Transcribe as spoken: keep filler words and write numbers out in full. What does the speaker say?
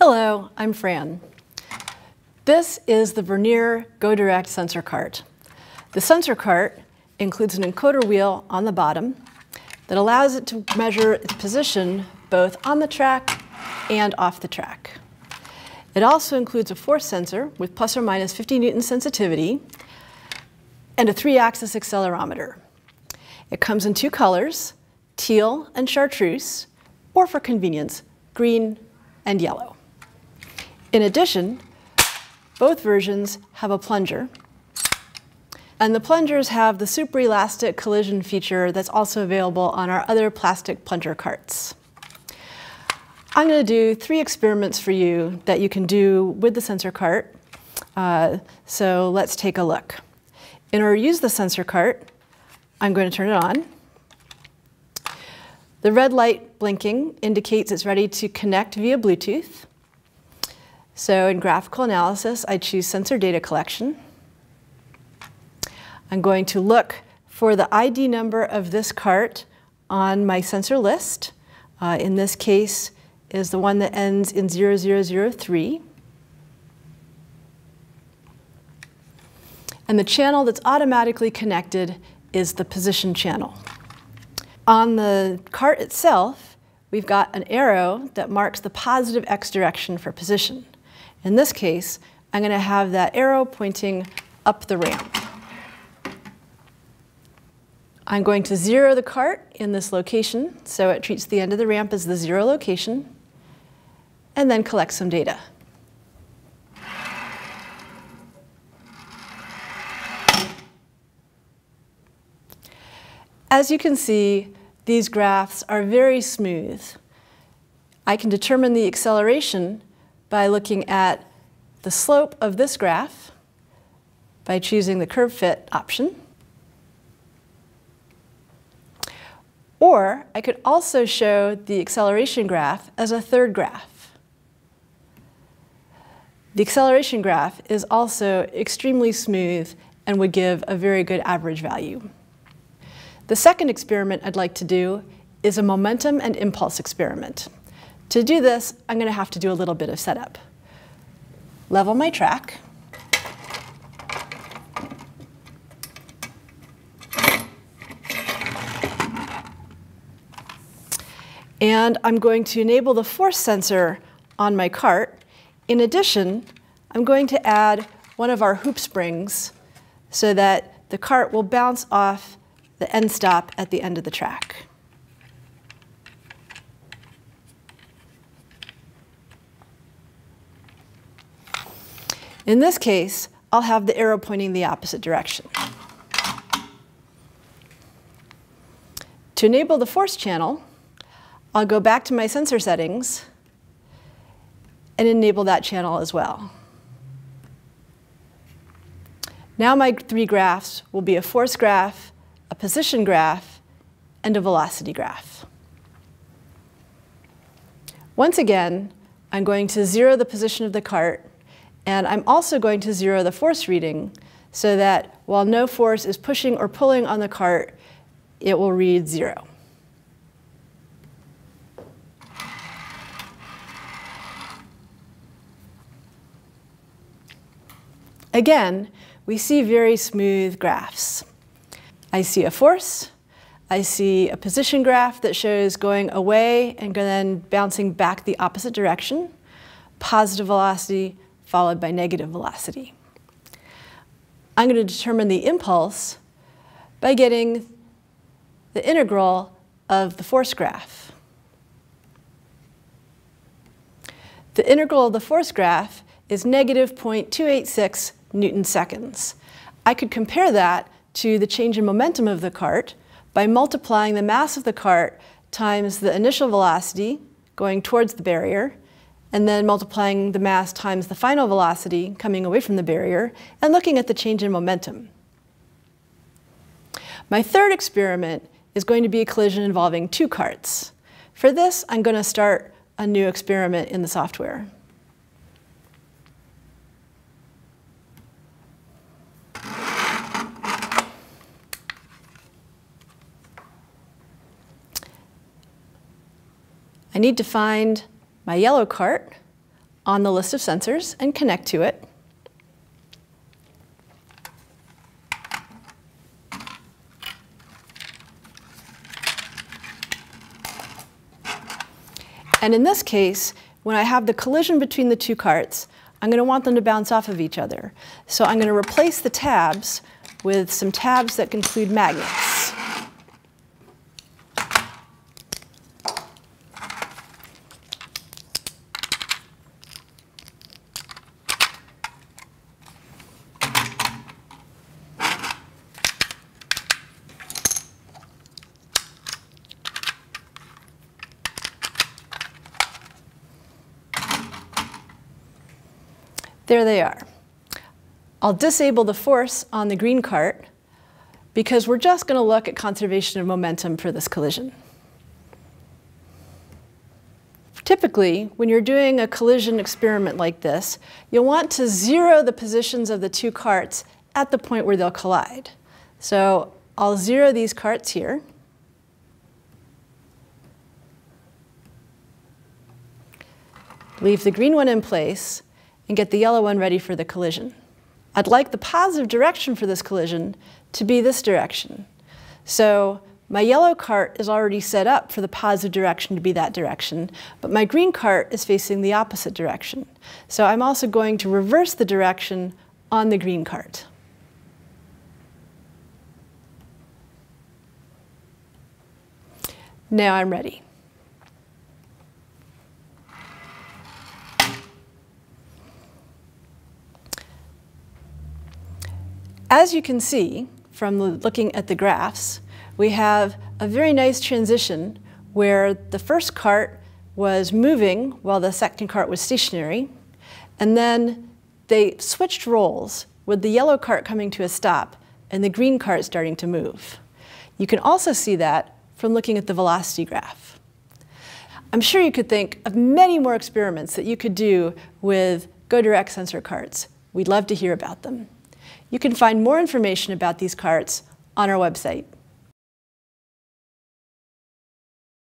Hello, I'm Fran. This is the Vernier GoDirect sensor cart. The sensor cart includes an encoder wheel on the bottom that allows it to measure its position both on the track and off the track. It also includes a force sensor with plus or minus fifty newton sensitivity and a three-axis accelerometer. It comes in two colors, teal and chartreuse, or for convenience, green and yellow. In addition, both versions have a plunger, and the plungers have the super elastic collision feature that's also available on our other plastic plunger carts. I'm going to do three experiments for you that you can do with the sensor cart. Uh, so let's take a look. In order to use the sensor cart, I'm going to turn it on. The red light blinking indicates it's ready to connect via Bluetooth. So in graphical analysis, I choose sensor data collection. I'm going to look for the I D number of this cart on my sensor list. Uh, in this case, is the one that ends in zero zero zero three. And the channel that's automatically connected is the position channel. On the cart itself, we've got an arrow that marks the positive X direction for position. In this case, I'm going to have that arrow pointing up the ramp. I'm going to zero the cart in this location, so it treats the end of the ramp as the zero location, and then collect some data. As you can see, these graphs are very smooth. I can determine the acceleration by looking at the slope of this graph by choosing the curve fit option. Or I could also show the acceleration graph as a third graph. The acceleration graph is also extremely smooth and would give a very good average value. The second experiment I'd like to do is a momentum and impulse experiment. To do this, I'm going to have to do a little bit of setup. Level my track. And I'm going to enable the force sensor on my cart. In addition, I'm going to add one of our hoop springs so that the cart will bounce off the end stop at the end of the track. In this case, I'll have the arrow pointing the opposite direction. To enable the force channel, I'll go back to my sensor settings and enable that channel as well. Now my three graphs will be a force graph, a position graph, and a velocity graph. Once again, I'm going to zero the position of the cart, and I'm also going to zero the force reading so that while no force is pushing or pulling on the cart, it will read zero. Again, we see very smooth graphs. I see a force, I see a position graph that shows going away and then bouncing back the opposite direction, positive velocity followed by negative velocity. I'm going to determine the impulse by getting the integral of the force graph. The integral of the force graph is negative zero point two eight six newton seconds. I could compare that to the change in momentum of the cart by multiplying the mass of the cart times the initial velocity going towards the barrier, and then multiplying the mass times the final velocity coming away from the barrier, and looking at the change in momentum. My third experiment is going to be a collision involving two carts. For this, I'm going to start a new experiment in the software. I need to find my yellow cart. on the list of sensors and connect to it. And in this case, when I have the collision between the two carts, I'm going to want them to bounce off of each other. So I'm going to replace the tabs with some tabs that include magnets. There they are. I'll disable the force on the green cart because we're just going to look at conservation of momentum for this collision. Typically, when you're doing a collision experiment like this, you'll want to zero the positions of the two carts at the point where they'll collide. So I'll zero these carts here. Leave the green one in place and get the yellow one ready for the collision. I'd like the positive direction for this collision to be this direction. So my yellow cart is already set up for the positive direction to be that direction, but my green cart is facing the opposite direction. So I'm also going to reverse the direction on the green cart. Now I'm ready. As you can see from looking at the graphs, we have a very nice transition where the first cart was moving while the second cart was stationary, and then they switched roles with the yellow cart coming to a stop and the green cart starting to move. You can also see that from looking at the velocity graph. I'm sure you could think of many more experiments that you could do with GoDirect sensor carts. We'd love to hear about them. You can find more information about these carts on our website.